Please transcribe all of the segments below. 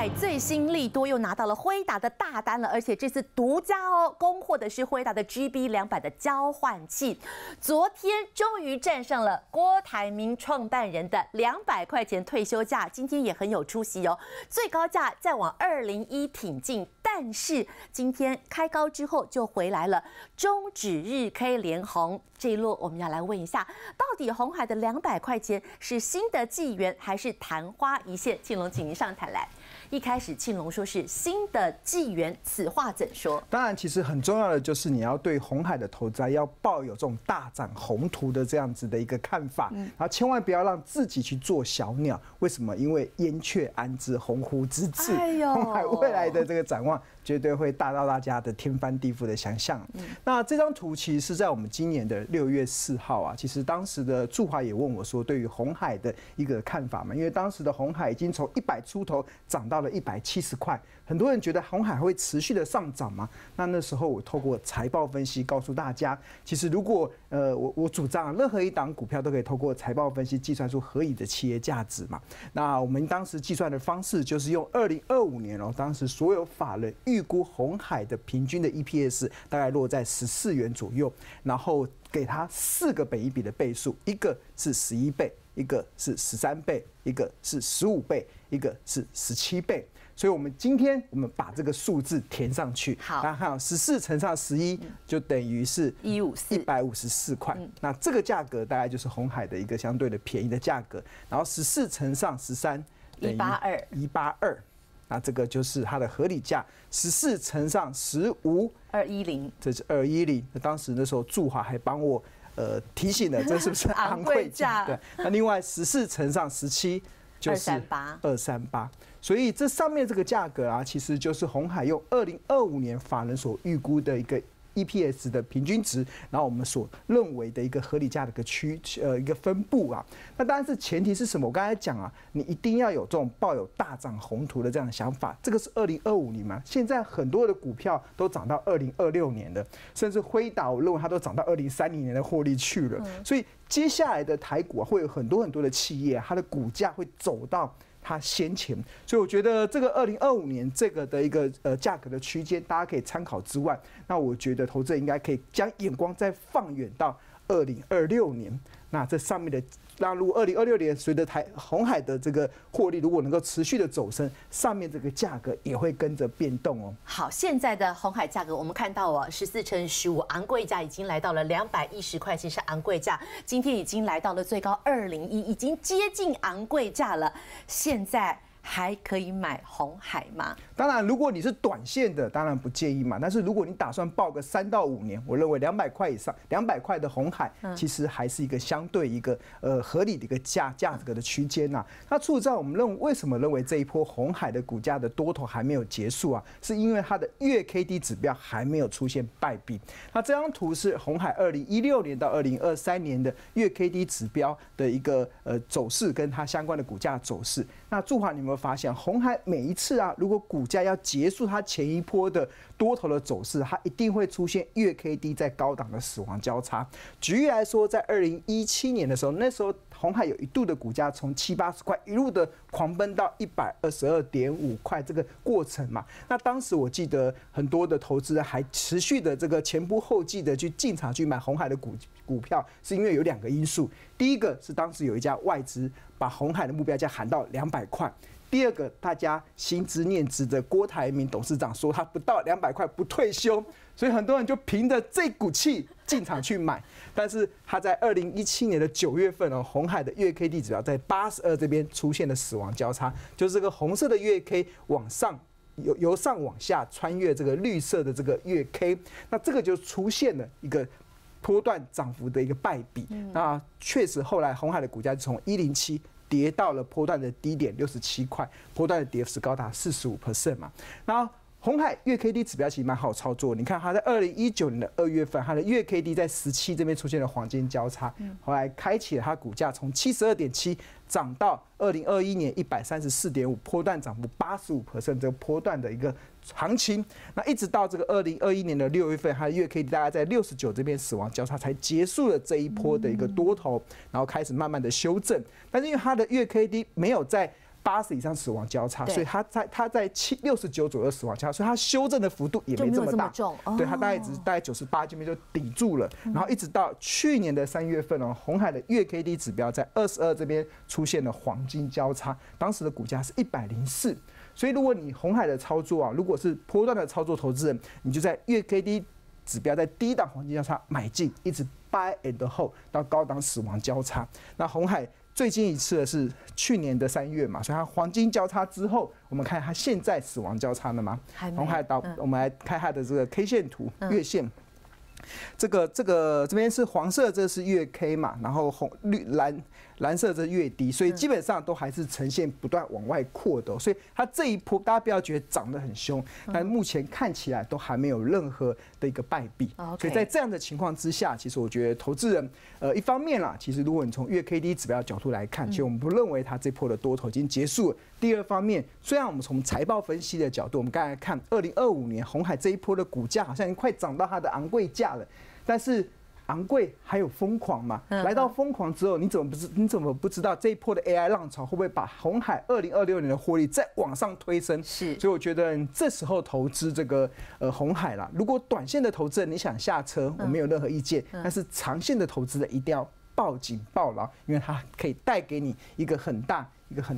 凯最新利多又拿到了辉达的大单了，而且这次独家哦，供货的是辉达的 GB200 的交换器。昨天终于站上了郭台铭创办人的200块钱退休价，今天也很有出息哦，最高价再往201挺进。 但是今天开高之后就回来了，中指日 K 连红，这一路我们要来问一下，到底鸿海的200块钱是新的纪元还是昙花一现？庆龙，请您上台来。 一开始，庆龙说是新的纪元，此话怎说？当然，其实很重要的就是你要对鸿海的投资要抱有这种大展宏图的这样子的一个看法，然后千万不要让自己去做小鸟。为什么？因为燕雀安知鸿鹄之志？鸿海未来的这个展望绝对会大到大家的天翻地覆的想象。那这张图其实是在我们今年的6月4号啊，其实当时的祝华也问我说，对于鸿海的一个看法嘛，因为当时的鸿海已经从100出头涨到 了170块，很多人觉得鸿海会持续的上涨吗？那时候我透过财报分析告诉大家，其实如果我主张任何一档股票都可以透过财报分析计算出合理的企业价值嘛。那我们当时计算的方式就是用2025年哦，当时所有法人预估鸿海的平均的 EPS 大概落在14元左右，然后给它4个本益比的倍数，一个是11倍。 一个是13倍，一个是15倍，一个是17倍。所以，今天我们把这个数字填上去。好，大家看，14乘上11就等于是154块。那这个价格大概就是鸿海的一个相对的便宜的价格。然后14乘上13等于182。那这个就是它的合理价。14乘上15210，这是210。那当时祝华还帮我 提醒了，这是不是昂贵价？对。那另外14乘上17就是238，所以这上面这个价格啊，其实就是鸿海用2025年法人所预估的一个 EPS 的平均值，然后我们所认为的一个合理价的一个分布啊。那当然是前提是什么？我刚才讲啊，你一定要有这种抱有大展宏图的这样的想法。这个是2025年嘛，现在很多的股票都涨到2026年了，甚至辉达，我认为它都涨到2030年的获利去了。所以接下来的台股啊，会有很多的企业，它的股价会走到 它先前，所以我觉得这个2025年这个的一个价格的区间，大家可以参考之外，那我觉得投资人应该可以将眼光再放远到2026年。那这上面的，那如果2026年随着鸿海的这个获利，如果能够持续的走升，上面这个价格也会跟着变动哦。好，现在的鸿海价格我们看到哦，14乘15昂贵价已经来到了210块，其实是昂贵价，今天已经来到了最高201，已经接近昂贵价了。现在 还可以买鸿海吗？当然，如果你是短线的，当然不建议嘛。但是如果你打算抱个3到5年，我认为200块以上，200块的鸿海其实还是一个相对一个合理的一个价格的区间呐。那除此之外，我们为什么认为这一波鸿海的股价的多头还没有结束啊？是因为它的月 KD 指标还没有出现败笔。那这张图是鸿海2016年到2023年的月 KD 指标的一个走势，跟它相关的股价走势。那祝华，你们 有没有发现，鸿海每一次啊，如果股价要结束它前一波的多头的走势，它一定会出现月 KD 在高档的死亡交叉。举例来说，在2017年的时候，那时候鸿海有一度的股价从70、80块一路的狂奔到122.5块这个过程嘛。那当时我记得很多的投资人还持续的这个前仆后继的去进场去买鸿海的股票，是因为有2个因素。第一个是当时有一家外资把鸿海的目标价喊到200块。 第二个，大家心知念之的郭台铭董事长说他不到200块不退休，所以很多人就凭着这股气进场去买。但是他在2017年的9月份哦，鸿海的月 K D 指标在82这边出现了死亡交叉，就是这个红色的月 K 往上 由上往下穿越这个绿色的这个月 K， 那这个就出现了一个 波段涨幅的一个败笔，那确实后来鸿海的股价从107跌到了波段的低点67块，波段的跌幅高达45% 嘛。然后鸿海月 K D 指标其实蛮好操作，你看它在2019年的2月份，它的月 K D 在17这边出现了黄金交叉，后来开启了它股价从72.7 涨到2021年134.5，波段涨幅85% 这个波段的一个 行情，那一直到这个2021年的6月份，它的月 K D 大概在69这边死亡交叉才结束了这一波的一个多头，然后开始慢慢的修正。但是因为它的月 K D 没有在80以上死亡交叉，所以它在69左右死亡交叉，所以它修正的幅度也没这么大，重哦、对，它大概98这边就顶住了，然后一直到去年的3月份哦，鸿海的月 KD 指标在22这边出现了黄金交叉，当时的股价是104，所以如果你鸿海的操作啊，如果是波段的操作，投资人你就在月 KD 指标在低档黄金交叉买进，一直 buy and hold 到高档死亡交叉，那鸿海。 最近一次的是去年的3月嘛，所以它黄金交叉之后，我们看它现在死亡交叉了吗？红海到我们来看它的这个 K 线图，月线。这边是黄色，这是月 K 嘛，然后蓝色这越低，所以基本上都还是呈现不断往外扩的、哦，所以它这一波大家不要觉得涨得很凶，但目前看起来都还没有任何的一个败笔，所以在这样的情况之下，其实我觉得投资人一方面啦，其实如果你从月 K D 指标的角度来看，其实我们不认为它这波的多头已经结束了。第二方面，虽然我们从财报分析的角度，我们刚才看2025年鸿海这一波的股价好像已经快涨到它的昂贵价了，但是。 昂贵还有疯狂嘛？来到疯狂之后，你怎么不知道这一波的 AI 浪潮会不会把鸿海2026年的获利再往上推升？是，所以我觉得这时候投资这个鸿海啦，如果短线的投资人你想下车，我没有任何意见，但是长线的投资人一定要抱紧抱牢，因为它可以带给你一个很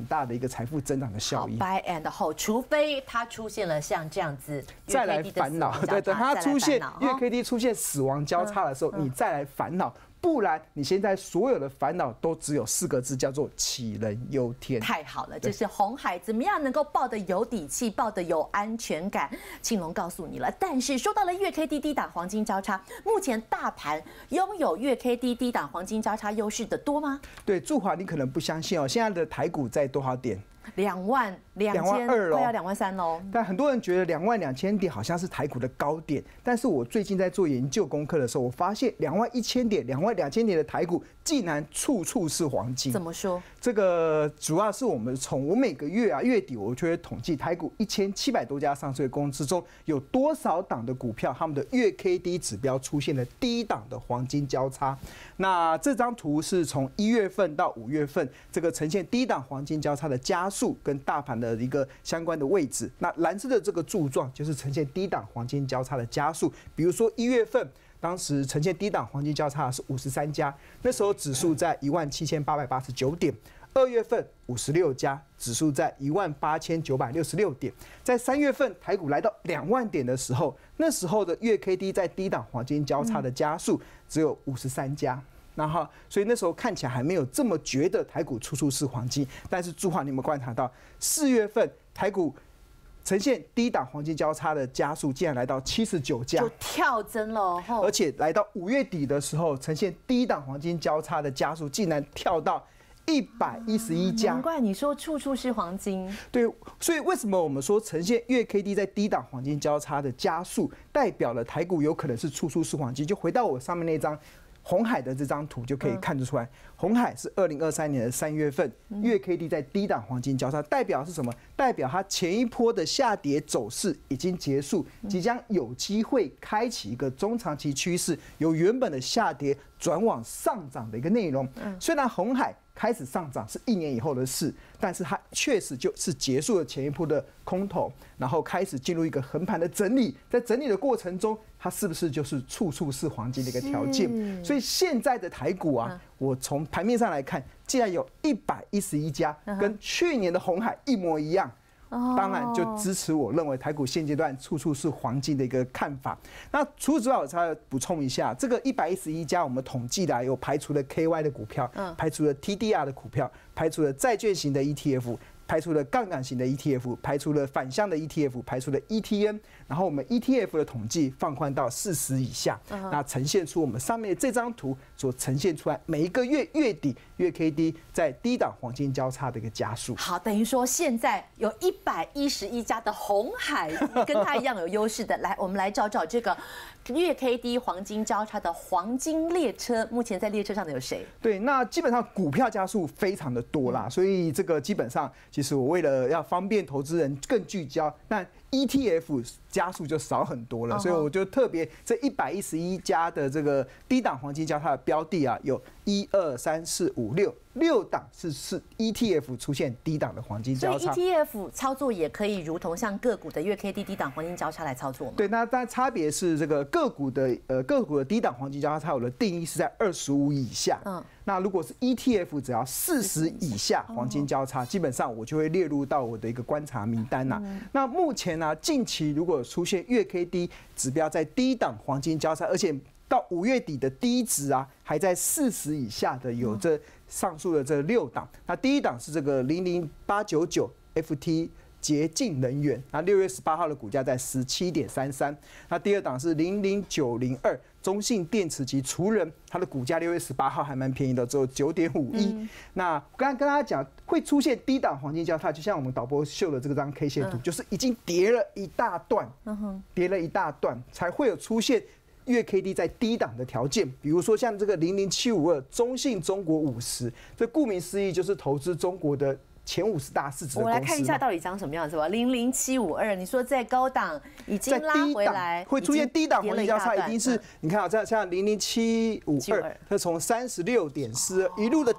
大的一个财富增长的效益。Buy and hold， 除非它出现了像这样子再来烦恼，对，等它出现月 KD 出现死亡交叉的时候，你再来烦恼，不然你现在所有的烦恼都只有4个字，叫做杞人忧天。太好了，就是鸿海怎么样能够抱得有底气，抱得有安全感？庆龙告诉你了，但是说到了月 KD 低档黄金交叉，目前大盘拥有月 KD 低档黄金交叉优势的多吗？对，祝华你可能不相信哦，现在的台股。 在多少点？22000，快要23000喽。但很多人觉得22000点好像是台股的高点，但是我最近在做研究功课的时候，我发现21000点、22000点的台股竟然处处是黄金。怎么说？这个主要是我们从我每个月啊月底，我就会统计台股1700多家上市公司中有多少档的股票，他们的月 KD 指标出现了低档的黄金交叉。那这张图是从1月份到5月份，这个呈现低档黄金交叉的加速。 跟大盘的一个相关的位置，那蓝色的这个柱状就是呈现低档黄金交叉的加速。比如说1月份，当时呈现低档黄金交叉是53家，那时候指数在17889点；2月份56家，指数在18966点；在3月份台股来到20000点的时候，那时候的月 K D 在低档黄金交叉的加速只有53家。 然后，所以那时候看起来还没有这么觉得台股处处是黄金，但是祝华，你有没有观察到4月份台股呈现低档黄金交叉的加速，竟然来到79家，就跳增了，而且来到5月底的时候，呈现低档黄金交叉的加速，竟然跳到。 111家，难怪你说处处是黄金。对，所以为什么我们说呈现月 K D 在低档黄金交叉的加速，代表了台股有可能是处处是黄金？就回到我上面那张鸿海的这张图就可以看得出来，鸿海是2023年的3月份月 K D 在低档黄金交叉，代表是什么？代表它前一波的下跌走势已经结束，即将有机会开启一个中长期趋势，由原本的下跌转往上涨的一个内容。虽然鸿海。 开始上涨是1年以后的事，但是它确实就是结束了前一波的空头，然后开始进入一个横盘的整理。在整理的过程中，它是不是就是处处是黄金的一个条件？所以现在的台股啊，我从盘面上来看，竟然有111家，跟去年的鸿海一模一样。 当然就支持我认为台股现阶段处处是黄金的一个看法。那除此之外，我再补充一下，这个111家我们统计来有排除了 KY 的股票，排除了 TDR 的股票，排除了债券型的 ETF， 排除了杠杆型的 ETF， 排除了反向的 ETF， 排除了 ETN， 然后我们 ETF 的统计放宽到40以下，那呈现出我们上面这张图所呈现出来每一个月月底。 月 KD 在低档黄金交叉的一个加速，好，等于说现在有111家的鸿海跟它一样有优势的，来，我们来找找这个月 KD 黄金交叉的黄金列车，目前在列车上的有谁？对，那基本上股票加速非常的多啦，所以这个基本上其实我为了要方便投资人更聚焦，那 ETF 加速就少很多了，所以我就特别这111家的这个低档黄金交叉的标的啊，有1、2、3、4、5、6。 6档是 ETF 出现低档的黄金交叉，所以 ETF 操作也可以如同像个股的月 KD 低档黄金交叉来操作吗？对，那但差别是这个个股的低档黄金交叉，它有的定义是在25以下。嗯，那如果是 ETF 只要40以下黄金交叉，基本上我就会列入到我的一个观察名单呐、啊。那目前呢、啊，近期如果出现月 KD 指标在低档黄金交叉，而且到5月底的低值啊，还在40以下的有这上述的这6档，那第一档是这个00899 FT 洁净能源，那6月18号的股价在17.33，那第二档是00902。 中信电池及储能，它的股价6月18号还蛮便宜的，只有9.51。那刚跟大家讲，会出现低档黄金交叉，就像我们导播秀的这张 K 线图，就是已经跌了一大段，才会有出现月 KD 在低档的条件。比如说像这个00752中信中国50，这顾名思义就是投资中国的。 前50大市值的公司，我来看一下到底长什么样子吧。00752，你说在高档已经拉回来，会出现低档黄金交叉，一定是你看啊，像00752，它从36.42一路的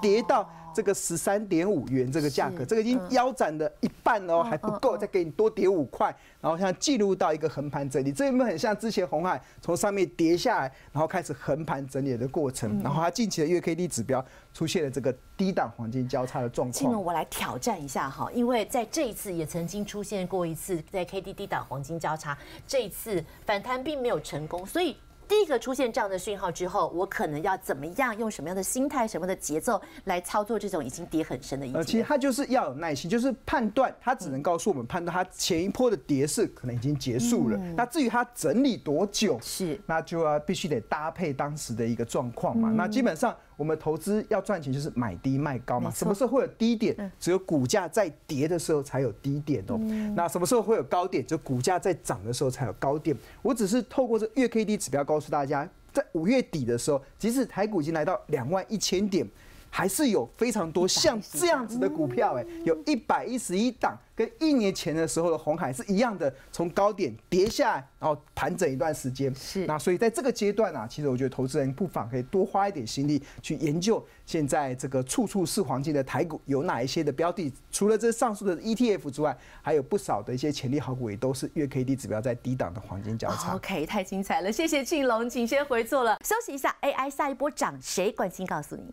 跌到这个13.5元这个价格，这个已经腰斩了一半哦，还不够，再给你多跌5块，然后像进入到一个横盘整理，这有没有很像之前鸿海从上面跌下来，然后开始横盘整理的过程？然后它近期的月 KD 指标出现了这个低档黄金交叉的状况。 我来挑战一下哈，因为在这一次也曾经出现过一次在 KD 低档黄金交叉，这一次反弹并没有成功，所以第一个出现这样的讯号之后，我可能要怎么样用什么样的心态、什么的节奏来操作这种已经跌很深的ETF？其实它就是要有耐心，就是判断，它只能告诉我们判断它前一波的跌势可能已经结束了。那至于它整理多久，是那就要必须得搭配当时的一个状况嘛。那基本上。 我们投资要赚钱就是买低卖高嘛，什么时候会有低点？只有股价在跌的时候才有低点哦。那什么时候会有高点？就股价在涨的时候才有高点。我只是透过这月 KD 指标告诉大家，在5月底的时候，即使台股已经来到21,000点，还是有非常多像这样子的股票，有111档。 跟1年前的时候的鸿海是一样的，从高点跌下来，然后盘整一段时间。是，那所以在这个阶段啊，其实我觉得投资人不妨可以多花一点心力去研究现在这个处处是黄金的台股有哪一些的标的。除了这上述的 ETF 之外，还有不少的一些潜力好股也都是月 KD 指标在低档的黄金交叉。OK， 太精彩了，谢谢庆龙，请先回座了，休息一下。AI 下一波涨谁？冠清告诉您。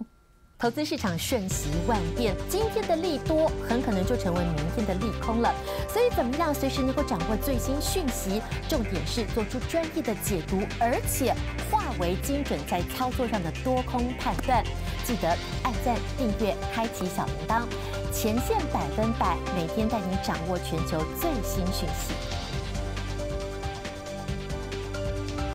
投资市场瞬息万变，今天的利多很可能就成为明天的利空了。所以，怎么样随时能够掌握最新讯息？重点是做出专业的解读，而且化为精准在操作上的多空判断。记得按赞、订阅、开启小铃铛，前线100%每天带您掌握全球最新讯息。